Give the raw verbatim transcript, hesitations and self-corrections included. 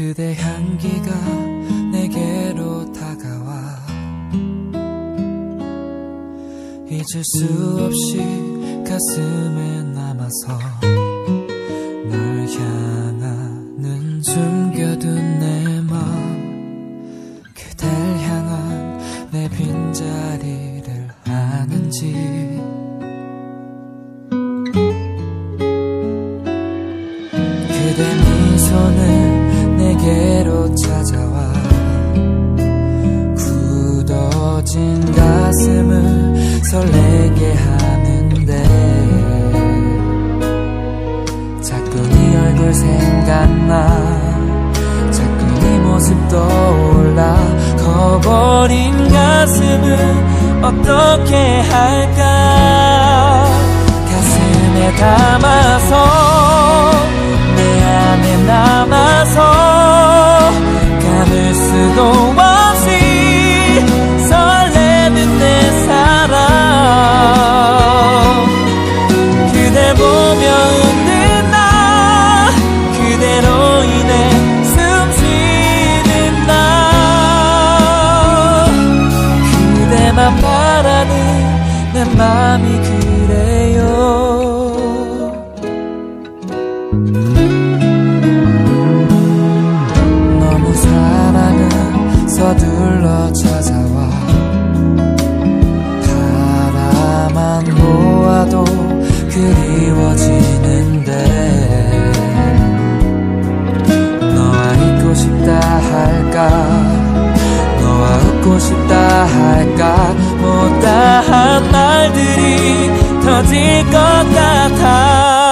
그대 향기가 내게로 다가와 잊을 수 없이 가슴에 남아서 널 향하는 숨겨둔 내 맘 그댈 향한 내 빈자리를 아는지 손을 내게로 찾아와 굳어진 가슴을 설레게 하는데 자꾸 네 얼굴 생각나 자꾸 네 모습 떠올라 커버린 가슴을 어떻게 할까 가슴에 담아서 남아서 감을 수도 없이 설레는 내 사랑 그댈 보며 웃는 나 그대로 인해 숨쉬는 나 그대만 바라는 내 맘이 그래요 서둘러 찾아와 바라만 보아도 그리워지는데 너와 있고 싶다 할까 너와 웃고 싶다 할까 못다한 말들이 터질 것 같아